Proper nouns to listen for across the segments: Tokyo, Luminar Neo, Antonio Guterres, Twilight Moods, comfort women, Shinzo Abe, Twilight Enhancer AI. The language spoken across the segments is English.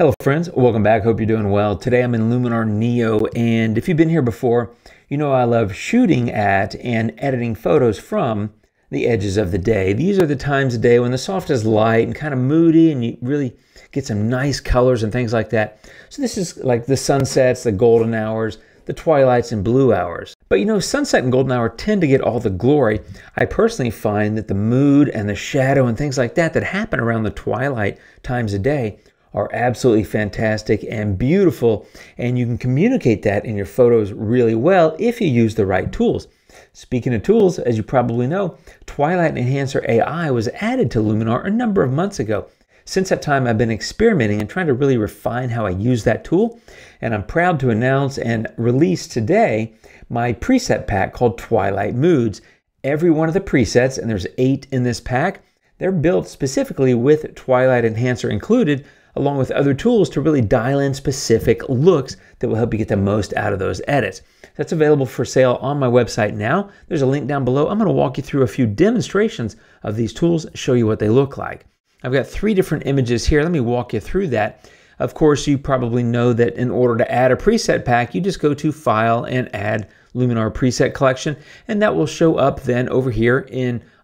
Hello friends, welcome back. Hope you're doing well. Today I'm in Luminar Neo, and if you've been here before, you know I love shooting at and editing photos from the edges of the day. These are the times of day when the soft is light and kind of moody, and you really get some nice colors and things like that. So this is like the sunsets, the golden hours, the twilights and blue hours. But you know, sunset and golden hour tend to get all the glory. I personally find that the mood and the shadow and things like that that happen around the twilight times of day are absolutely fantastic and beautiful, and you can communicate that in your photos really well if you use the right tools. Speaking of tools, as you probably know, Twilight Enhancer AI was added to Luminar a number of months ago. Since that time, I've been experimenting and trying to really refine how I use that tool, and I'm proud to announce and release today my preset pack called Twilight Moods. Every one of the presets, and there's 8 in this pack, they're built specifically with Twilight Enhancer included, along with other tools to really dial in specific looks that will help you get the most out of those edits. That's available for sale on my website now. There's a link down below. I'm going to walk you through a few demonstrations of these tools, show you what they look like. I've got 3 different images here. Let me walk you through that. Of course, you probably know that in order to add a preset pack, you just go to File and Add Luminar Preset Collection, and that will show up then over here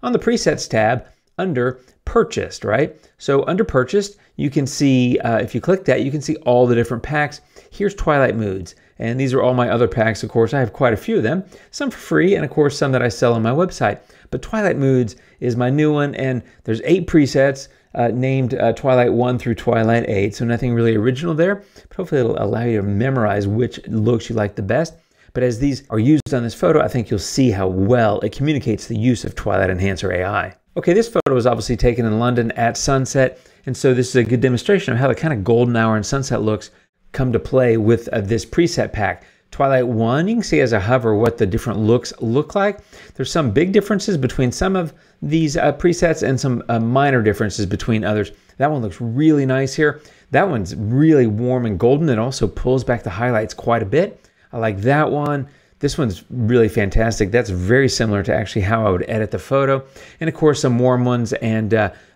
on the Presets tab under Purchased, right? So under Purchased, you can see, if you click that, you can see all the different packs. Here's Twilight Moods, and these are all my other packs, of course. I have quite a few of them, some for free, and of course some that I sell on my website. But Twilight Moods is my new one, and there's 8 presets named Twilight 1 through Twilight 8, so nothing really original there, but hopefully it'll allow you to memorize which looks you like the best. But as these are used on this photo, I think you'll see how well it communicates the use of Twilight Enhancer AI. Okay, this photo was obviously taken in London at sunset, and so this is a good demonstration of how the kind of golden hour and sunset looks come to play with this preset pack. Twilight 1, you can see as I hover what the different looks look like. There's some big differences between some of these presets and some minor differences between others. That one looks really nice here. That one's really warm and golden. It also pulls back the highlights quite a bit. I like that one. This one's really fantastic. That's very similar to actually how I would edit the photo. And of course some warm ones, and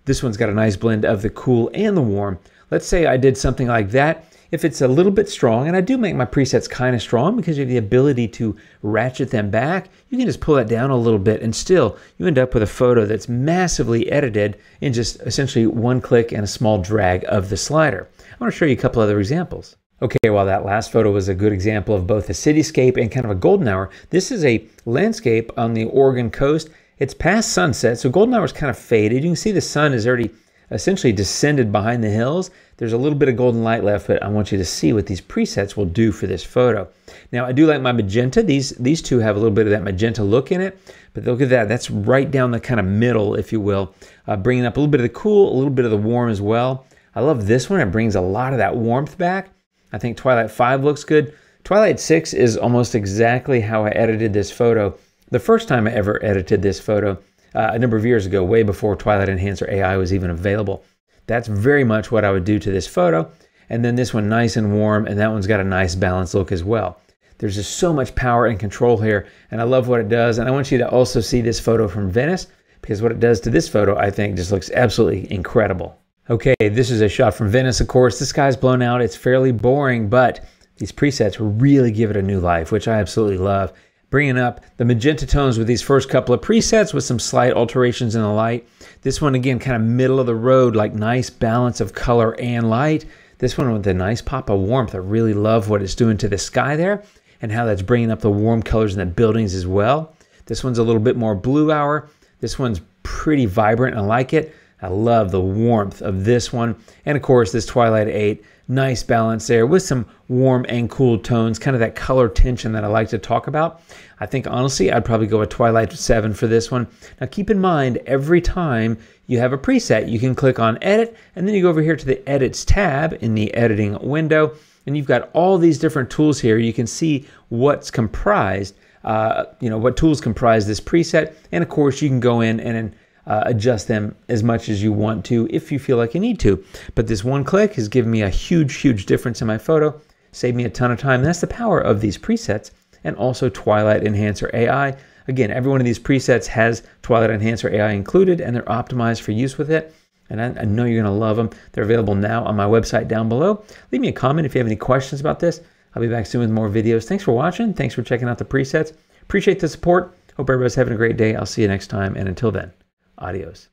this one's got a nice blend of the cool and the warm. Let's say I did something like that. If it's a little bit strong, and I do make my presets kind of strong because you have the ability to ratchet them back, you can just pull that down a little bit and still you end up with a photo that's massively edited in just essentially one click and a small drag of the slider. I want to show you a couple other examples. Okay, well, that last photo was a good example of both a cityscape and kind of a golden hour. This is a landscape on the Oregon coast. It's past sunset, so golden hour is kind of faded. You can see the sun is already essentially descended behind the hills. There's a little bit of golden light left, but I want you to see what these presets will do for this photo. Now, I do like my magenta. These two have a little bit of that magenta look in it, but look at that. That's right down the kind of middle, if you will, bringing up a little bit of the cool, a little bit of the warm as well. I love this one. It brings a lot of that warmth back. I think Twilight 5 looks good. Twilight 6 is almost exactly how I edited this photo. The first time I ever edited this photo a number of years ago, way before Twilight Enhancer AI was even available. That's very much what I would do to this photo. And then this one nice and warm, and that one's got a nice balanced look as well. There's just so much power and control here, and I love what it does. And I want you to also see this photo from Venice, because what it does to this photo, I think, just looks absolutely incredible. Okay, this is a shot from Venice, of course. The sky's blown out. It's fairly boring, but these presets really give it a new life, which I absolutely love. Bringing up the magenta tones with these first couple of presets with some slight alterations in the light. This one, again, kind of middle of the road, like nice balance of color and light. This one with a nice pop of warmth. I really love what it's doing to the sky there and how that's bringing up the warm colors in the buildings as well. This one's a little bit more blue hour. This one's pretty vibrant. I like it. I love the warmth of this one. And of course, this Twilight 8, nice balance there with some warm and cool tones, kind of that color tension that I like to talk about. I think, honestly, I'd probably go with Twilight 7 for this one. Now, keep in mind, every time you have a preset, you can click on Edit, and then you go over here to the Edits tab in the editing window, and you've got all these different tools here. You can see what's comprised, what tools comprise this preset. And of course, you can go in and adjust them as much as you want to if you feel like you need to. But this one click has given me a huge, huge difference in my photo, saved me a ton of time. That's the power of these presets and also Twilight Enhancer AI. Again, every one of these presets has Twilight Enhancer AI included, and they're optimized for use with it. and I know you're going to love them. They're available now on my website down below. Leave me a comment if you have any questions about this. I'll be back soon with more videos. Thanks for watching. Thanks for checking out the presets. Appreciate the support. Hope everybody's having a great day. I'll see you next time, and until then, adios.